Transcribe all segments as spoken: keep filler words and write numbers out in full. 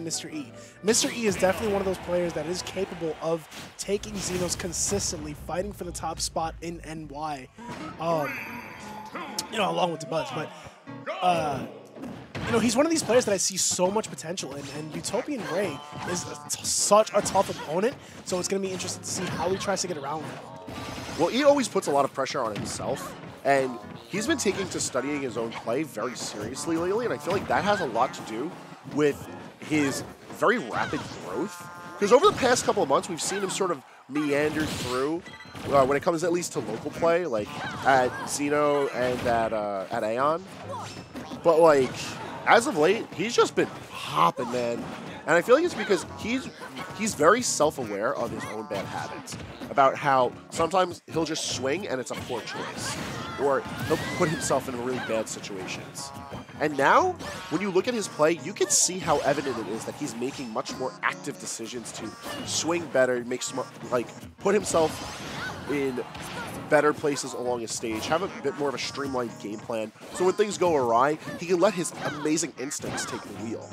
Mister E. Mister E is definitely one of those players that is capable of taking Xenos consistently, fighting for the top spot in N Y, um, you know, along with DaBuz. But, uh, you know, he's one of these players that I see so much potential in, and Utopian Ray is a t such a tough opponent, so it's going to be interesting to see how he tries to get around with. Well, E always puts a lot of pressure on himself, and he's been taking to studying his own play very seriously lately, and I feel like that has a lot to do with his very rapid growth. Because over the past couple of months, we've seen him sort of meander through uh, when it comes at least to local play, like at Xeno and at, uh, at Aeon. But like, as of late, he's just been popping, man. And I feel like it's because he's he's very self-aware of his own bad habits, about how sometimes he'll just swing and it's a poor choice, or he'll put himself in really bad situations. And now, when you look at his play, you can see how evident it is that he's making much more active decisions to swing better, make smart, like put himself in better places along his stage, have a bit more of a streamlined game plan, so when things go awry, he can let his amazing instincts take the wheel.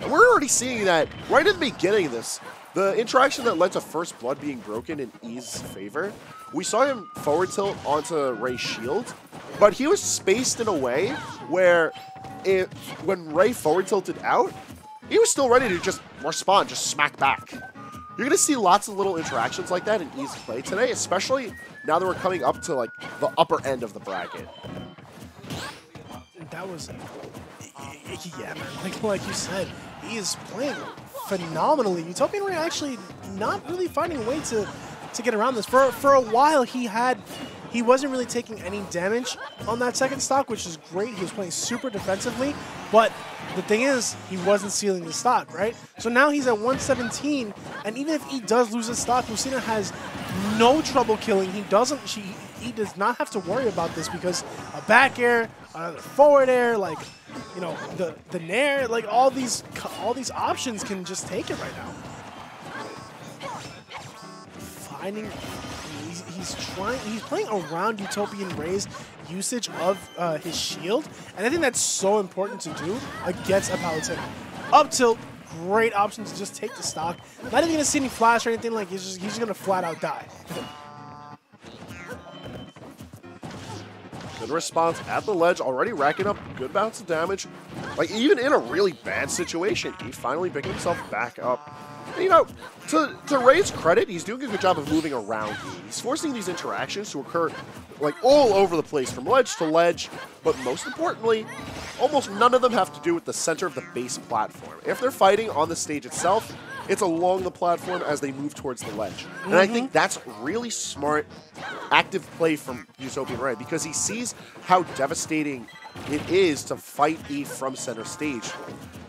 And we're already seeing that right at the beginning of this. The interaction that led to First Blood being broken in E's favor, we saw him forward tilt onto Ray's shield, but he was spaced in a way where it, when Ray forward tilted out, he was still ready to just respond, just smack back. You're going to see lots of little interactions like that in E's play today, especially now that we're coming up to like the upper end of the bracket. That was... Yeah, man. Like, like you said, he is playing phenomenally. Utopian Ray actually not really finding a way to, to get around this. For, for a while, he had he wasn't really taking any damage on that second stock, which is great. He was playing super defensively, but the thing is, he wasn't sealing the stock, right? So now he's at one seventeen, and even if he does lose his stock, Lucina has no trouble killing. He doesn't. She, he does not have to worry about this because a back air, another forward air, like. You know, the the nair, like all these all these options can just take it right now. Finding, he's, he's trying, he's playing around Utopian Ray's usage of uh, his shield, and I think that's so important to do against a Palutena. Up tilt, great option to just take the stock. Not even gonna see any flash or anything. Like he's just he's just gonna flat out die. Good response at the ledge, already racking up good amounts of damage. Like, even in a really bad situation, he finally picked himself back up. And, you know, to, to Ray's credit, he's doing a good job of moving around. He's forcing these interactions to occur, like, all over the place, from ledge to ledge. But most importantly, almost none of them have to do with the center of the base platform. If they're fighting on the stage itself, it's along the platform as they move towards the ledge. Mm-hmm. And I think that's really smart, active play from Utopian Ray, because he sees how devastating it is to fight E from center stage.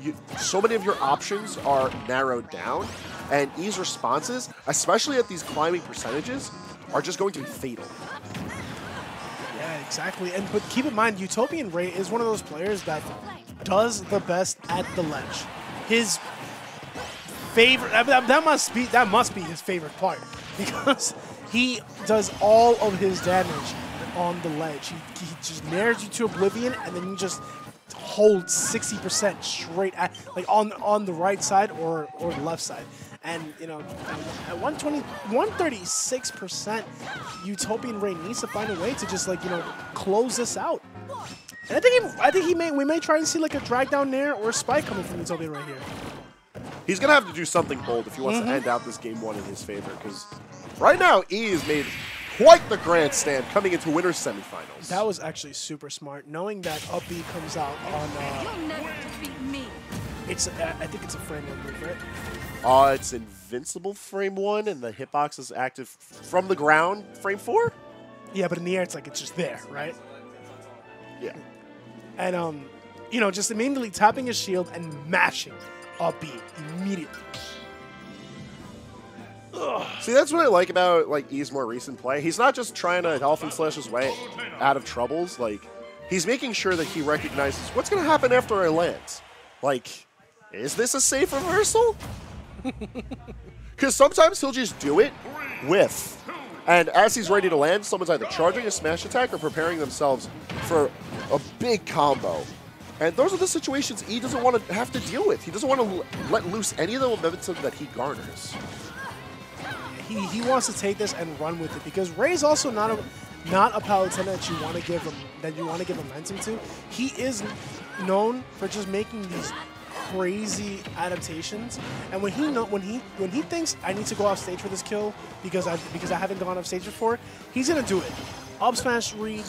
You, so many of your options are narrowed down, and E's responses, especially at these climbing percentages, are just going to be fatal. Yeah, exactly. And but keep in mind, Utopian Ray is one of those players that does the best at the ledge. His favorite, that must be that must be his favorite part, because he does all of his damage on the ledge. He, he just nairs you to oblivion, and then you just hold sixty percent straight at, like on on the right side or or the left side. And you know, at one twenty, one thirty-six percent, Utopian Ray needs to find a way to just like you know close this out. And I think he, I think he may we may try and see like a drag down nair or a spike coming from Utopian Ray here. He's going to have to do something bold if he wants mm-hmm. to end out this game one in his favor, because right now, E has made quite the grandstand coming into winner's semifinals. That was actually super smart, knowing that up B comes out on... Uh, You'll never defeat me. It's, uh, I think it's a frame one move, right? Uh, it's invincible frame one, and the hitbox is active from the ground frame four? Yeah, but in the air, it's like it's just there, right? Yeah. And, um, you know, just immediately tapping his shield and mashing up B immediately. Ugh. See, that's what I like about like E's more recent play. He's not just trying to dolphin slash his way out of troubles. Like, he's making sure that he recognizes what's going to happen after I land. Like, is this a safe reversal? Because sometimes he'll just do it whiff. And as he's ready to land, someone's either charging a smash attack or preparing themselves for a big combo. And those are the situations E doesn't want to have to deal with. He doesn't want to let loose any of the momentum that he garners. He, he wants to take this and run with it, because Ray's also not a not a Palutena that you want to give him that you want to give momentum to. He is known for just making these crazy adaptations, and when he know, when he when he thinks I need to go off stage for this kill because I because I haven't gone off stage before, he's gonna do it. Up smash read,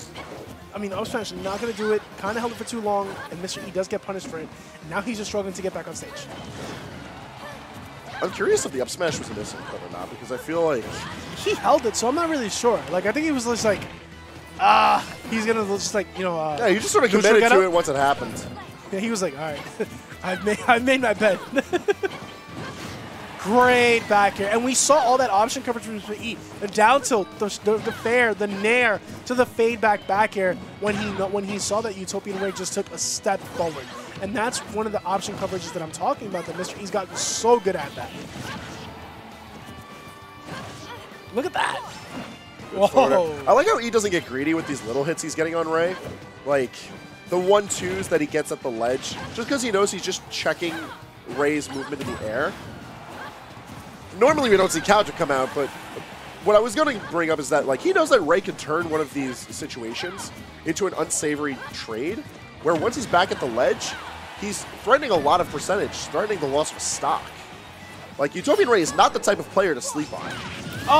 I mean up smash not gonna do it. Kind of held it for too long, and Mister E does get punished for it. Now he's just struggling to get back on stage. I'm curious if the up smash was innocent or not, because I feel like he held it, so I'm not really sure. Like I think he was just like, ah, he's gonna just like you know. Uh, yeah, you just sort of committed to it once it happened. Yeah, he was like, all right. I've made, I've made my bet. Great back here. And we saw all that option coverage from Mister E. The down tilt, the, the, the fair, the nair, to the fade back back air when he when he saw that Utopian Ray just took a step forward. And that's one of the option coverages that I'm talking about that Mister E's gotten so good at that. Look at that. Whoa. I like how E doesn't get greedy with these little hits he's getting on Ray. Like... the one-twos that he gets at the ledge, just because he knows he's just checking Ray's movement in the air. Normally we don't see counter come out, but what I was going to bring up is that like he knows that Ray can turn one of these situations into an unsavory trade, where once he's back at the ledge, he's threatening a lot of percentage, threatening the loss of stock. Like, Utopian Ray is not the type of player to sleep on. Oh!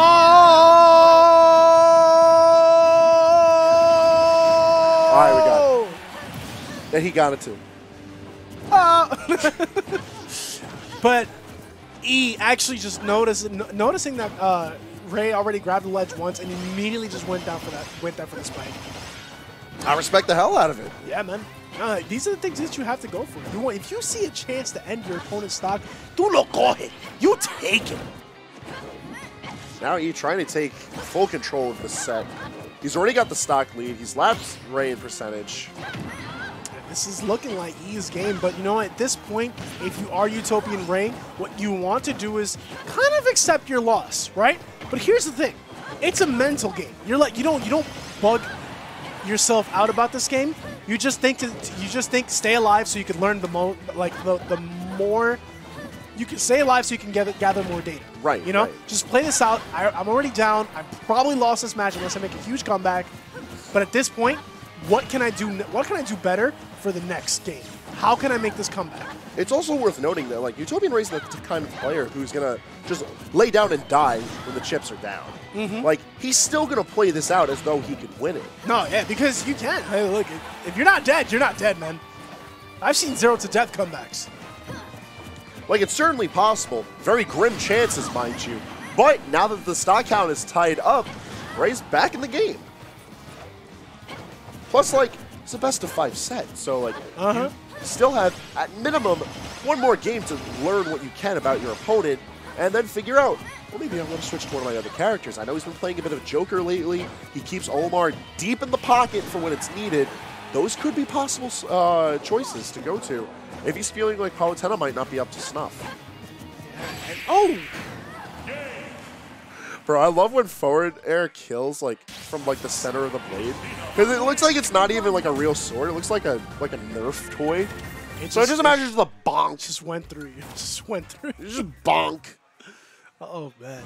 All right, we got it. And he got it too. Oh. But E actually just noticed, no, noticing that uh, Ray already grabbed the ledge once and immediately just went down for that, went down for the spike. I respect the hell out of it. Yeah, man. Uh, these are the things that you have to go for. You want, if you see a chance to end your opponent's stock, do not go ahead. You take it. Now E trying to take full control of the set. He's already got the stock lead. He's lapped Ray in percentage. This is looking like E's game, but you know, at this point, if you are Utopian Ray, what you want to do is kind of accept your loss, right? But here's the thing, it's a mental game. You're like, you don't, you don't bug yourself out about this game. You just think, to, you just think, stay alive so you can learn the mo, like the, the more, you can stay alive so you can gather, gather more data. Right. You know, right. Just play this out. I, I'm already down. I probably lost this match unless I make a huge comeback. But at this point, what can I do? What can I do better for the next game? How can I make this comeback? It's also worth noting that like Utopian Ray's the kind of player who's gonna just lay down and die when the chips are down. Mm-hmm. Like he's still gonna play this out as though he could win it. No, yeah, because you can. Hey, look, if you're not dead, you're not dead, man. I've seen zero to death comebacks. Like it's certainly possible. Very grim chances, mind you. But now that the stock count is tied up, Ray's back in the game. Plus, like, it's a best of five set, so, like, uh-huh. You still have, at minimum, one more game to learn what you can about your opponent, and then figure out, well, maybe I'm going to switch to one of my other characters. I know he's been playing a bit of Joker lately. He keeps Olimar deep in the pocket for when it's needed. Those could be possible uh, choices to go to if he's feeling like Palutena might not be up to snuff. Yeah, and, oh! Bro, I love when forward air kills like from like the center of the blade, because it looks like it's not even like a real sword. It looks like a like a Nerf toy. It so just, I just imagine just the bonk just went through you. Just went through. You. Just bonk. Uh oh man.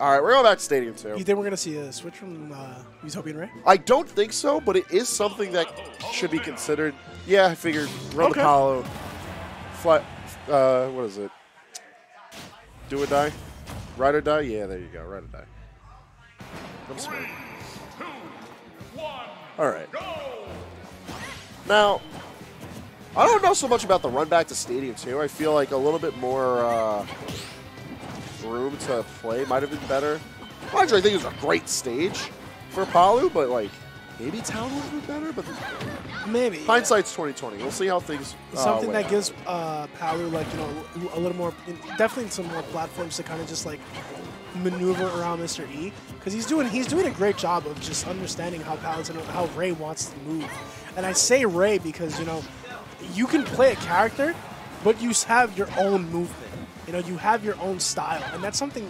All right, we're going back to Stadium two. You think we're gonna see a switch from uh, Utopian Ray? I don't think so, but it is something that should be considered. Yeah, I figured. Run okay. The hollow. Fly. Uh, what is it? Do or die. Ride or die? Yeah, there you go. Ride or die. I'm smart. Alright. Now, I don't know so much about the run back to Stadium two. I feel like a little bit more uh, room to play might have been better. Well, actually, I think it was a great stage for Palu, but like, maybe Talon would have been better? But maybe. Hindsight's twenty twenty. We'll see how things uh, something that out. Gives uh, Palu, like, you know, a little more, definitely some more platforms to kind of just, like, maneuver around Mister E. Because he's doing he's doing a great job of just understanding how Palutena, how Ray wants to move. And I say Ray because, you know, you can play a character, but you have your own movement. You know, you have your own style. And that's something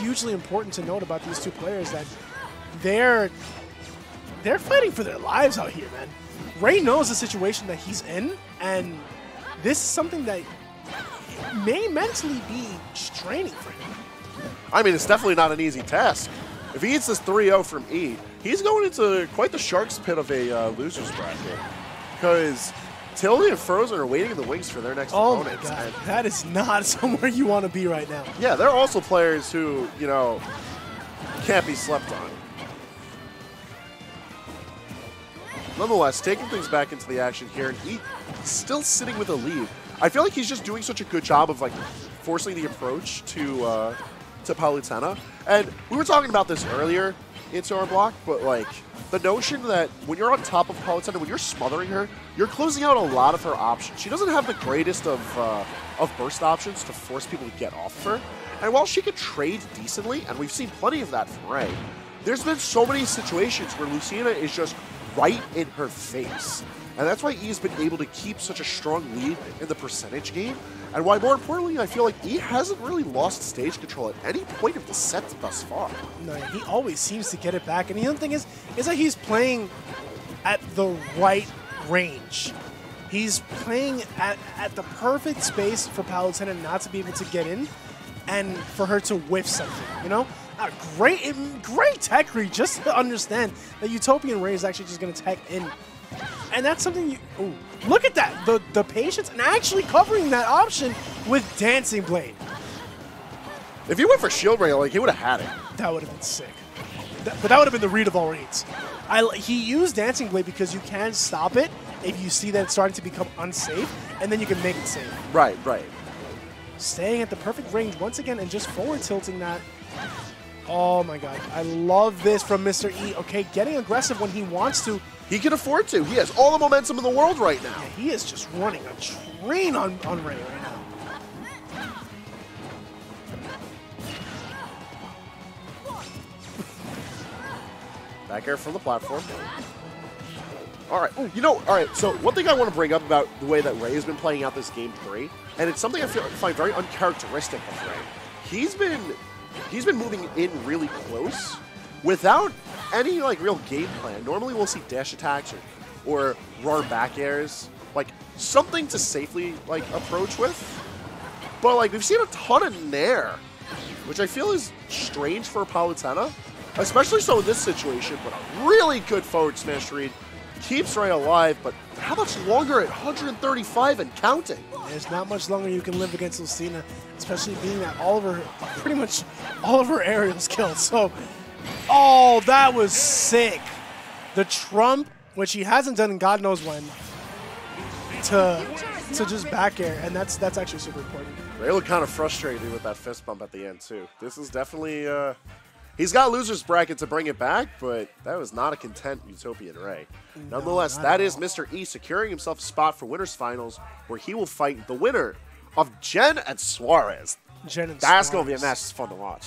hugely important to note about these two players, that they're... They're fighting for their lives out here, man. Ray knows the situation that he's in, and this is something that may mentally be straining for him. I mean, it's definitely not an easy task. If he eats this three oh from E, he's going into quite the shark's pit of a uh, loser's bracket, because Tilly and Frozen are waiting in the wings for their next oh opponents. My God. And that is not somewhere you want to be right now. Yeah, there are also players who, you know, can't be slept on. Nonetheless, taking things back into the action here, and E still sitting with a lead. I feel like he's just doing such a good job of like forcing the approach to uh, to Palutena. And we were talking about this earlier into our block, but like the notion that when you're on top of Palutena, when you're smothering her, you're closing out a lot of her options. She doesn't have the greatest of uh, of burst options to force people to get off of her. And while she can trade decently, and we've seen plenty of that from Ray, there's been so many situations where Lucina is just right in her face. And that's why E's been able to keep such a strong lead in the percentage game, and why, more importantly, I feel like E hasn't really lost stage control at any point of the set thus far. No, he always seems to get it back, and the other thing is, is that he's playing at the right range. He's playing at, at the perfect space for Palutena not to be able to get in, and for her to whiff something, you know? A great, great tech read, just to understand that Utopian Ray is actually just going to tech in. And that's something you... Ooh, look at that! The, the patience and actually covering that option with Dancing Blade. If you went for Shield Ray, like, he would have had it. That would have been sick. That, but that would have been the read of all reads. I, he used Dancing Blade because you can stop it if you see that it's starting to become unsafe, and then you can make it safe. Right, right. Staying at the perfect range once again and just forward tilting that. Oh my God, I love this from Mister E. Okay, getting aggressive when he wants to. He can afford to. He has all the momentum in the world right now. Yeah, he is just running a train on, on Ray right now. Back air from the platform. All right, you know, all right, so one thing I want to bring up about the way that Ray has been playing out this game three, and it's something I feel, find very uncharacteristic of Ray. He's been, he's been moving in really close without any, like, real game plan. Normally we'll see dash attacks or, or roar back airs, like, something to safely, like, approach with. But, like, we've seen a ton of Nair, which I feel is strange for Palutena, especially so in this situation, but a really good forward smash read. Keeps Ray alive, but how much longer at one hundred thirty-five and counting? There's not much longer you can live against Lucina, especially being that all of her, pretty much all of her aerials killed. So, oh, that was sick. The Trump, which he hasn't done in God knows when, to to just back air, and that's that's actually super important. Ray looked kind of frustrated with that fist bump at the end too. This is definitely uh, he's got loser's bracket to bring it back, but that was not a content Utopian Ray. No, nonetheless, that is Mister E securing himself a spot for Winners Finals, where he will fight the winner of Jen and Suarez. Jen and That's Suarez. That's going to be a match that's fun to watch.